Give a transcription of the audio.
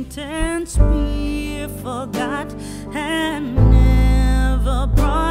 acquaintance be forgot and never brought.